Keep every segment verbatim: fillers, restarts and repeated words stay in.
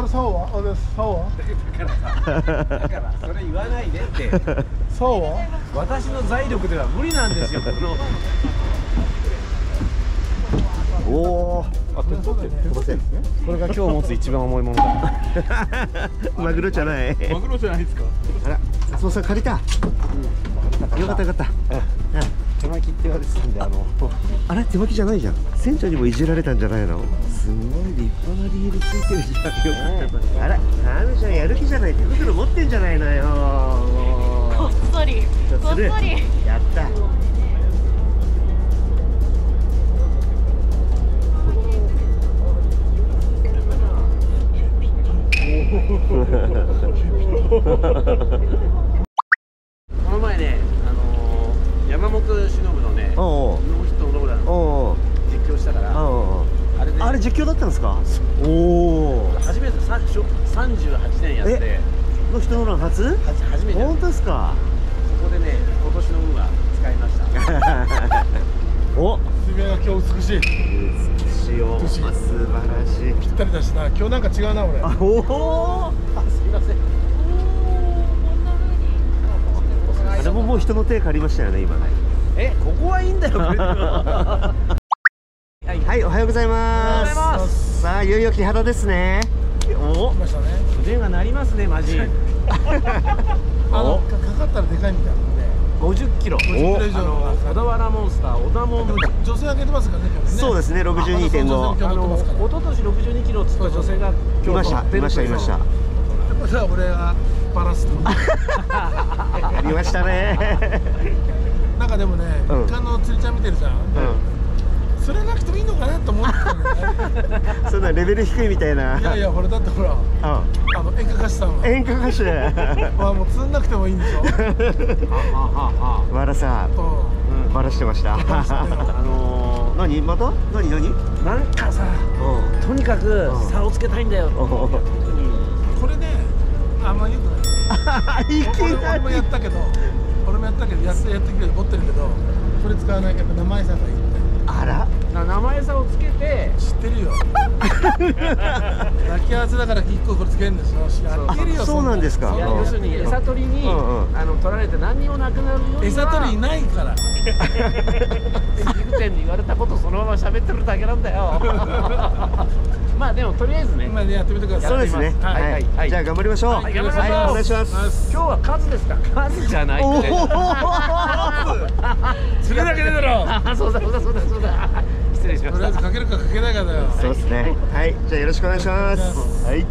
からそうは、あれそうは。だから、だからそれ言わないでって。そうは。私の財力では無理なんですよ。この。おお、あ、手取ってる。飛ばせるんですね。これが今日持つ一番重いものだ。マグロじゃない。マグロじゃないですか。あら、そうそう、借りた。よかった、よかった。手巻きって言われてたんで、あの。あれ、手巻きじゃないじゃん。船長にもいじられたんじゃないの。すごい立派なリールついてるじゃん。あら、タムちゃんやる気じゃない。手袋持ってんじゃないのよ。こっそり。こっそり。やった。この前ね、あのー、山本忍のね、ノーヒットノーランの実況したから、あれであれ実況だったんですか。おお、初めてさんじゅうはちねんやってノーヒットノーラン初？初めて。本当ですか。そこでね、今年の運は使いました。お、水面が今日美しい。素晴らしい。ぴったりだしな。今日なんか違うな俺。あ、おお。あ、すみません。あれももう人の手借りましたよね今ね。え、ここはいいんだよ。はい、おはようございます。さあ、いよいよ木肌ですね。おお。腕が鳴りますねマジ。あのかかったらでかいみたいな。ごじゅっキロ。小田原モンスター、小田モン。女性上げてますからね。そうですね、ろくじゅうにてんご。あの、一昨年ろくじゅうにキロつった女性が。いました、いました、いました。じゃあ、俺はバラす。やりましたね。なんかでもね、一貫の釣りちゃん見てるじゃん。釣れなくてもいいのかなと思ってたんだ。そんなレベル低いみたいな。いやいや、これだってほら、あの演歌歌手さんは演歌歌手はもう釣んなくてもいいんでしょ。わらさん、わらしてました。あの、何また何何なんかさ、とにかく差をつけたいんだよ。これね、あんまりよくない。いきなり俺もやったけど、俺もやったけどやってやってくれる持ってるけど、これ使わないけど名前さんがいい。あら、名前さをつけて知ってるよ。抱き合わせだからいっここれつけるんですよ。知ってるよ。そうなんですか。要するに餌取りにあの取られて何にもなくなるようには餌取りいないから。陸店に言われたことそのまま喋ってるだけなんだよ。まあでもとりあえずね。まあやってみてください。そうですね。はいはい。じゃあ頑張りましょう。はい、頑張りましょう。お願いします。今日は数ですか。数じゃない。釣れなきゃねえだろ。そうだそうだそうだそうだ。失礼しました。とりあえずかけるかかけないかだよ。そうですね。はい。じゃあよろしくお願いします。はい。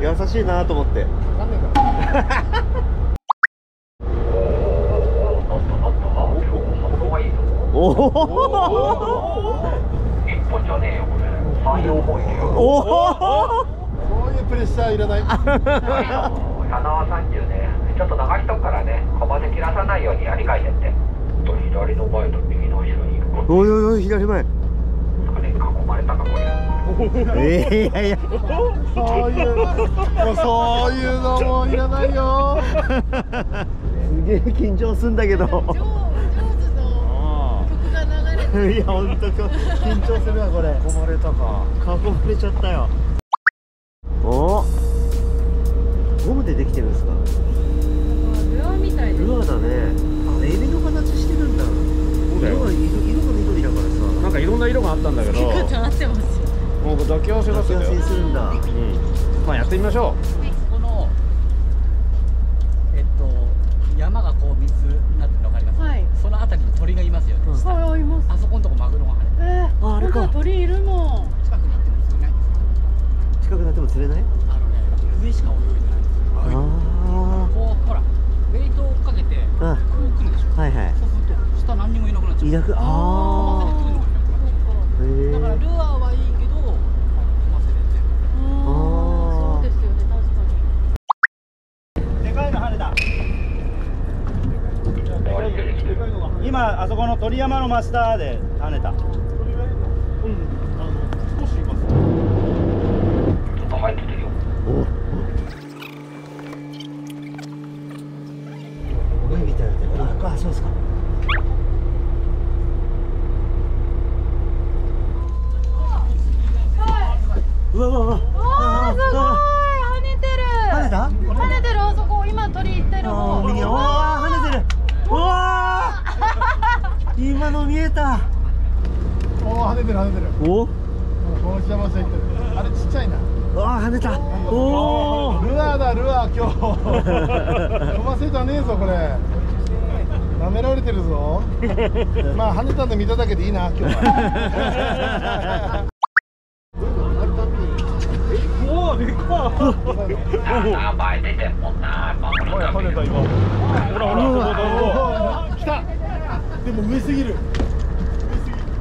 優しいなと思って。そういうプレッシャーいらない。さんじゅうね、ちょっと流しとくからね、駒で切らさないようにやり返してって。左の前と右の後ろに。おいおいおい、左前。あれ、囲まれたかこれ。ええ、いやいや、そういうの、そういうのもいらないよ。すげえ緊張すんだけど。上手の曲が流れて。いや、本当緊張するわこれ。囲まれたか。囲まれちゃったよ。お、ゴムでできてるんですか。ルアーみたいな。ルアーだね。あ、エビの形してるんだ。色が色が緑だからさ。なんかいろんな色があったんだけど。結構合ってますよ。もう抱き合わせだけだよ。まあやってみましょう。はい、このえっと山がこう三つになってるの分かります。はい。そのあたりに鳥がいますよね。はい、います。あそこのとこマグロがある。ええ。あ、あれか。鳥いるもん。近くになっても釣れない。近くなっても釣れない？あのね、上しか泳いでない。ああ。こうほらベイトをかけてこう来るでしょ。はいはい。そうすると下何にもいなくなっちゃう。いなく、ああ。だからルアー。そうですよね、確かに。でかいの晴れた。今あそこの鳥山の真下で跳ねた。鳥はうんあの少しいます。ちょっと入ってるよ。海みたいだって。あ、そうですか。うわうわうわ。ああすごい。跳ねた？跳ねてる、あそこ今鳥行ってるもん。おー跳ねてる。おー今の見えた。おー跳ねてる跳ねてる。おーこの北山線行ってる。あれちっちゃいな。あー跳ねた。おールアーだルアー今日。飛ばせたねえぞこれ。舐められてるぞ。まあ跳ねたんで見ただけでいいな今日は。でかあ、前出てるもんな。ほらほらほら来た。でも上すぎる。ス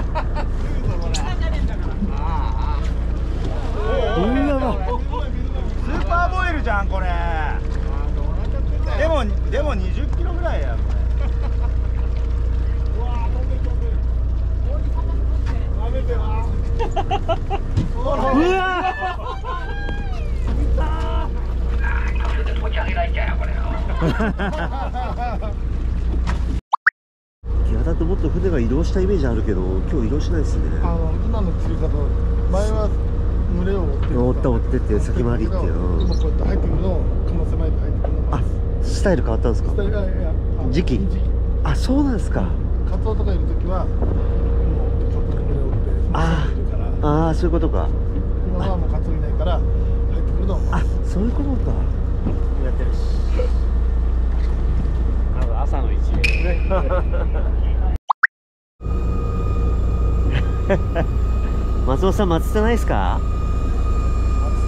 ーパーボイルじゃんこれ。でもでもにじゅっキロぐらいや。うわ。いやだってもっと船が移動したイメージあるけど今日移動しないですね。あの今の釣り方前は群れを追って追ってって先回りっていうの今こうやって入ってくるのこの狭いで入ってくるの。あスタイル変わったんですか。スタイルが時期あそうなんですか。カツオとかいる時はもうちょっと群れを追ってあああそういうことか。今はもうカツオいないから入ってくるのはもうあそういうことか。やってるし朝の一面ね。松尾さん、祭ってないですか。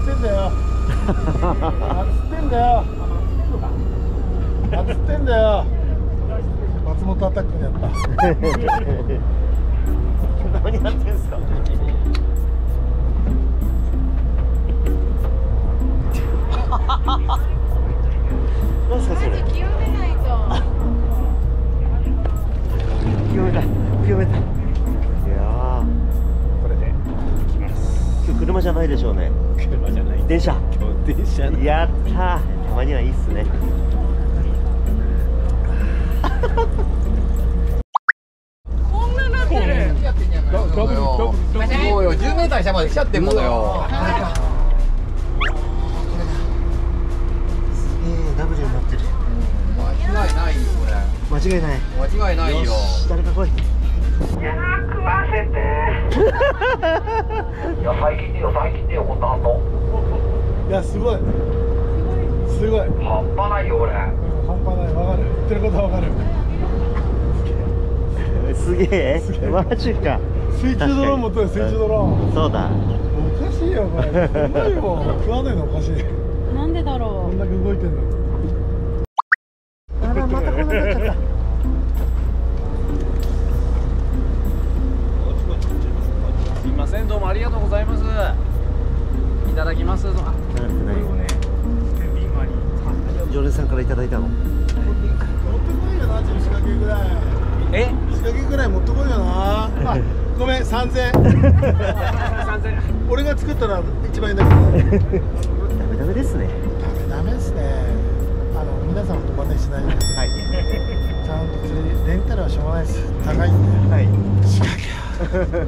祭ってんだよ。祭ってんだよ。祭ってんだよ。松本アタックにやった。何やってんすか。なんすかそれ。清めた、清めた。いやこれで行きます。今日車じゃないでしょうね。車じゃない。電車。電車。やったー。たまにはいいっすね。こんななってる。そうよ、じゅうメーター下まで来ちゃってんものよ。すげえダブルになってる。間違いないよこれ。間違いない。間違いないよ。誰か来い。いやー食わせて。いや最近でよ最近でよこの後。いやすごいすごい。半端ないよこれ。半端ないわかる。言ってることわかる。すげえ。すげえ。マジか。水中ドローンも取る水中ドローン。そうだ。おかしいよこれ。うまいよ。食わないのおかしい。なんでだろう。こんだけ動いてんの。あらまたこんなになっちゃった。すいませんどうもありがとうございます。いただきます。あ、何をね。常連さんからいただいたの。持ってこいよな、仕掛けぐらい。え？仕掛けぐらい持ってこいよな。ごめんさんぜん。さんぜん。俺が作ったら一番いいんだけど。ダメダメですね。ダメダメですね。皆さんと真似しないで、はい、ちゃんと釣りレンタルはしょうがないです。高いんで、はい、仕掛けお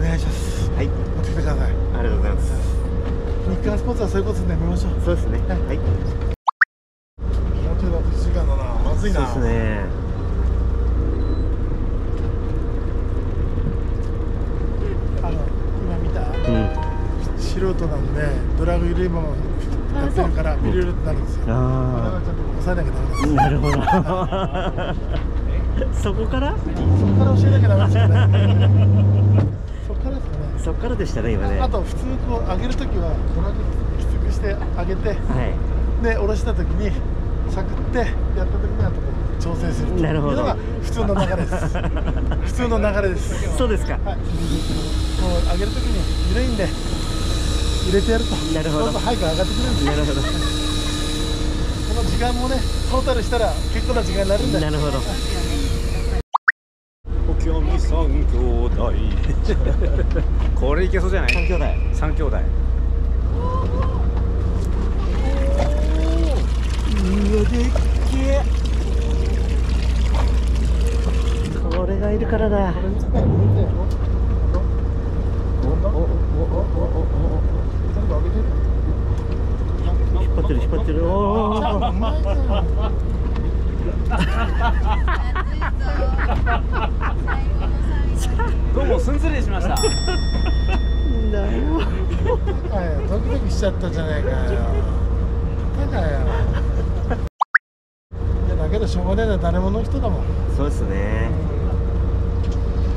願いします。はい、持ってきてください。ありがとうございます。日刊スポーツはそういうことで見ましょう。そうですね。はい、もうちょっといちじかんだな。まずいな。そうですね。あの今見た、うん、素人なんでドラグ緩いままやってるから見れるってなるんですよ。ああなきゃダメ。なるほど。そこから？そこから教えなきゃダメですよね。そこからですかね。そこからでしたね今ね。あと普通こう上げるときはドラグきつくして上げて、はい、で下ろしたときにしゃくってやったときにあとこう調整するっていうのが普通の流れです。普通の流れです。そうですか。はい。こう上げるときに緩いんで入れてやると、なるほど。そうすると早く上がってくるんです。なるほど。時間もね、トータルしたら結構な時間になるんだよ。なるほど。あ、いいこれいけそうじゃない？三兄弟。三兄弟。うわ、でっけえ。これがいるからだ。引っ張ってる、引っ張ってる。どうもすんずれしました。なんだよ。ドキドキしちゃったじゃないかよ。なんだよ。いやだけどしょうがないな、誰もの人だもん。そうですね。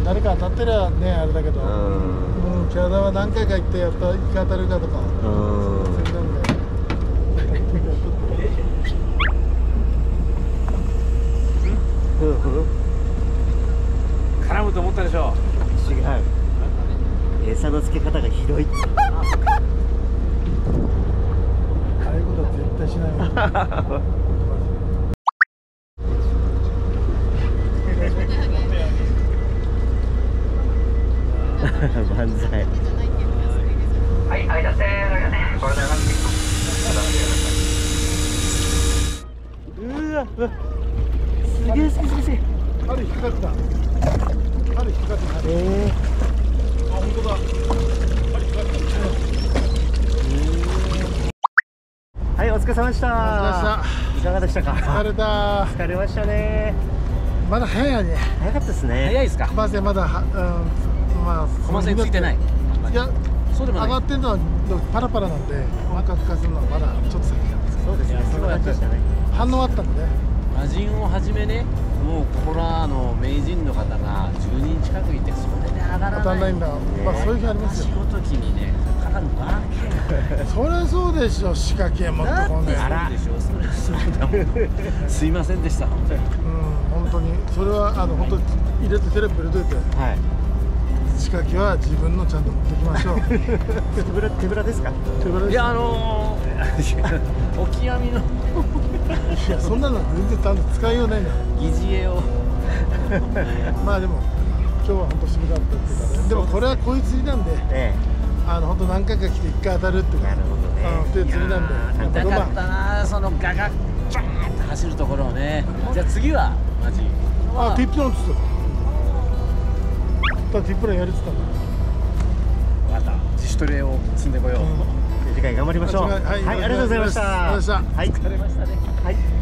誰か当たってりゃねあれだけど、うん、うん、体は何回か行ってやっぱ一回当たるかとか。うん。絡むと思ったでしょう。違う。餌の付け方がひどい。ああいうことは絶対しないもん。万歳。はい、あいだせー。これで上がって。うわ、うわ。すげえすげえすげえ。針引っかかった。針引っかかった。ええ。あ、本当だ。針引っかかった。はい、お疲れ様でした。お疲れ様でした。いかがでしたか。疲れた。疲れましたね。まだ早いね。早かったですね。早いですか。まずまだは、うん、まあコマ線ついてない。いや、そうでもない。上がってるのはパラパラなんで、お腹空かすのはまだちょっと先なんですけど。そうですね。そんな感じでしたね。反応あったので。魔人をはじめね、もうここらの名人の方がじゅうにん近くいて、それで上がらない、当たらないんだ、まあそういう日ありますよ、仕事期にね、かかるわけそりゃそうでしょ、仕掛け持ってこんで、あら、そりゃそうだもん、すいませんでした、本当に、うん、本当に、それはあの本当に入れて、テレビ入れといて、はい、仕掛けは自分のちゃんと持ってきましょう、手ぶら、手ぶらですか、手ぶらですか、いや、あのー、オキアミの。いやそんなの全然使いようないな。疑似餌をまあでも今日は本当渋かったっていうかね。でもこれはこういう釣りなんで、あの本当何回か来て一回当たるっていうか、なるほどね。っていう釣りなんで。痛かったな、そのガガッジャーンって走るところをね。じゃあ次はマジ。あ、ティップラン釣った。ティップランやれてたんだ。また自主トレを積んでこよう。次回頑張りましょう。はい、ありがとうございました。はい、疲れましたね。はい。